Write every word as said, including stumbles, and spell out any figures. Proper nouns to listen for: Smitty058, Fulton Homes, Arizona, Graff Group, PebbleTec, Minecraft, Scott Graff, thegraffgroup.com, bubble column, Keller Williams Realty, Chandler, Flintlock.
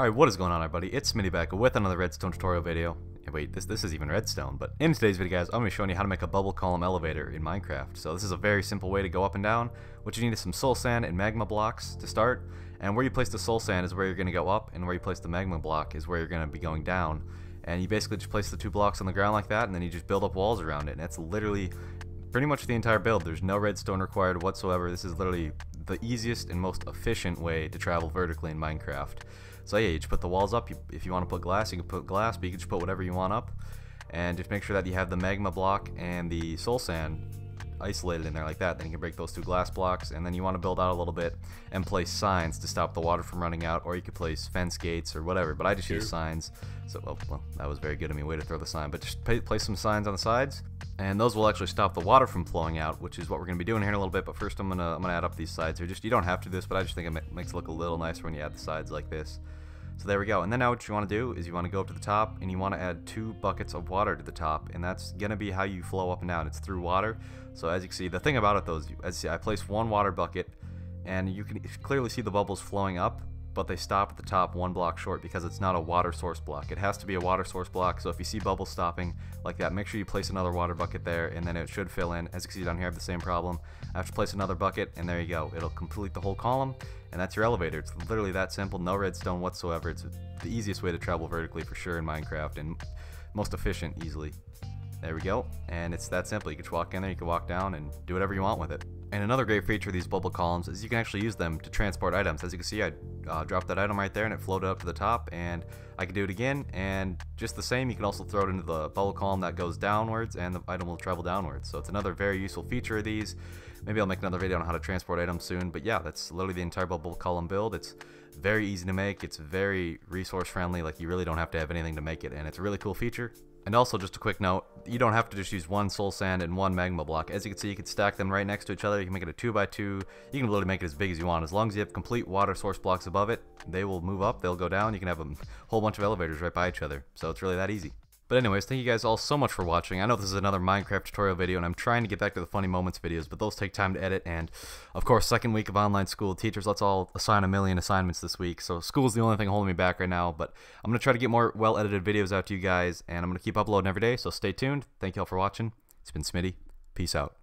Alright, what is going on, everybody? It's Smitty back with another redstone tutorial video. Hey, wait, this this is even redstone, but in today's video, guys, I'm going to be showing you how to make a bubble column elevator in Minecraft. So this is a very simple way to go up and down. What you need is some soul sand and magma blocks to start, and where you place the soul sand is where you're going to go up, and where you place the magma block is where you're going to be going down. And you basically just place the two blocks on the ground like that, and then you just build up walls around it, and that's literally pretty much the entire build. There's no redstone required whatsoever. This is literally the easiest and most efficient way to travel vertically in Minecraft. So yeah, you just put the walls up. You, if you want to put glass, you can put glass, but you can just put whatever you want up. And just make sure that you have the magma block and the soul sand isolated in there like that. Then you can break those two glass blocks, and then you want to build out a little bit and place signs to stop the water from running out, or you could place fence gates or whatever, but I just sure. use signs. So well, well, that was very good of me, way to throw the sign, but just pay, place some signs on the sides, and those will actually stop the water from flowing out, which is what we're going to be doing here in a little bit. But first I'm going to I'm gonna add up these sides here. Just, you don't have to do this, but I just think it ma makes it look a little nicer when you add the sides like this. So there we go. And then now what you want to do is you want to go up to the top, and you want to add two buckets of water to the top, and that's going to be how you flow up and down. It's through water. So as you can see, the thing about it though is, as you see, I placed one water bucket, and you can clearly see the bubbles flowing up, but they stop at the top one block short because it's not a water source block. It has to be a water source block, so if you see bubbles stopping like that, make sure you place another water bucket there, and then it should fill in. As you can see down here, I have the same problem. I have to place another bucket, and there you go. It'll complete the whole column, and that's your elevator. It's literally that simple, no redstone whatsoever. It's the easiest way to travel vertically for sure in Minecraft, and most efficient easily. There we go, and it's that simple. You can just walk in there, you can walk down, and do whatever you want with it. And another great feature of these bubble columns is you can actually use them to transport items. As you can see, I uh, dropped that item right there, and it floated up to the top, and I can do it again, and just the same, you can also throw it into the bubble column that goes downwards, and the item will travel downwards. So it's another very useful feature of these. Maybe I'll make another video on how to transport items soon, but yeah, that's literally the entire bubble column build. It's very easy to make, it's very resource friendly, like you really don't have to have anything to make it, and it's a really cool feature. And also, just a quick note, you don't have to just use one soul sand and one magma block. As you can see, you can stack them right next to each other. You can make it a two by two. You can literally make it as big as you want. As long as you have complete water source blocks above it, they will move up, they'll go down. You can have a whole bunch of elevators right by each other. So it's really that easy. But anyways, thank you guys all so much for watching. I know this is another Minecraft tutorial video, and I'm trying to get back to the funny moments videos, but those take time to edit. And of course, second week of online school, teachers, let's all assign a million assignments this week. So school's the only thing holding me back right now, but I'm gonna try to get more well-edited videos out to you guys, and I'm gonna keep uploading every day, so stay tuned. Thank you all for watching. It's been Smitty. Peace out.